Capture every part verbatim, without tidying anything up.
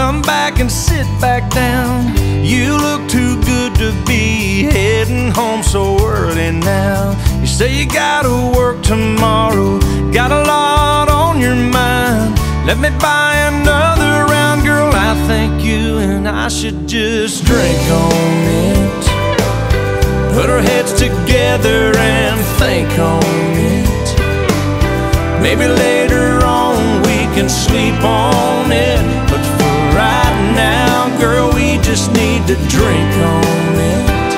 Come back and sit back down. You look too good to be heading home so early now. You say you gotta work tomorrow, got a lot on your mind. Let me buy another round, girl, I think you and I should just drink on it. Put our heads together and think on it. Maybe later on we can sleep on it, but for right now, girl, we just need to drink on it.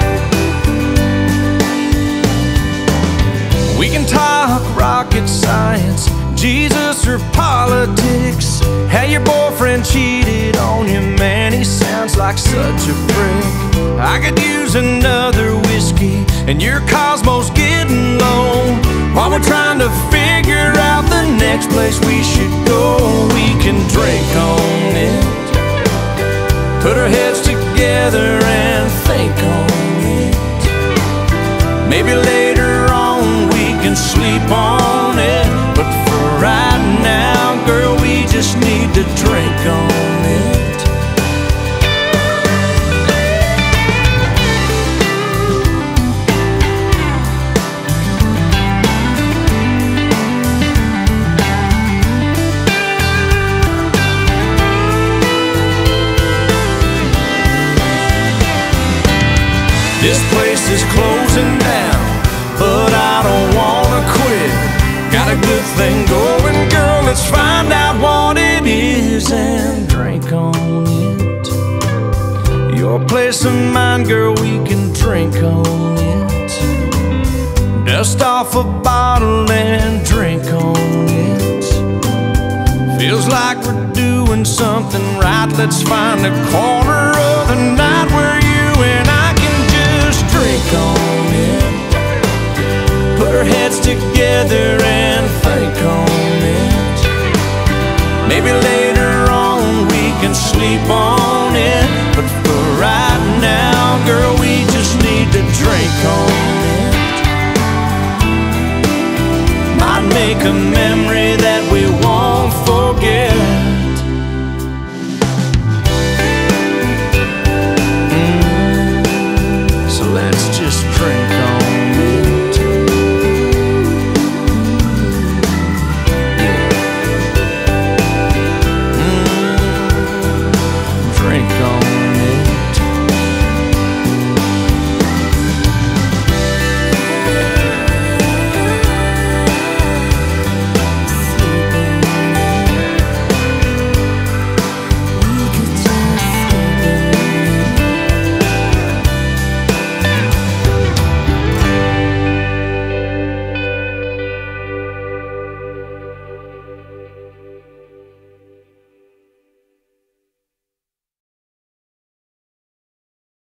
We can talk rocket science, Jesus or politics. How your boyfriend cheated on you, man, he sounds like such a prick. I could use another whiskey and your Cosmo's getting low. While we're trying to figure out the next place we should go, we can drink on it. Put our heads together and think on it. Maybe later on we can sleep on it, but for right now, girl, we just need to drink on it. This place is closing down, but I don't wanna quit. Got a good thing going, girl, let's find out what it is and drink on it. Your place and mine, girl, we can drink on it. Dust off a bottle and drink on it. Feels like we're doing something right, let's find a corner of the night where you and I drink on it. Put our heads together and think on it. Maybe later on we can sleep on it.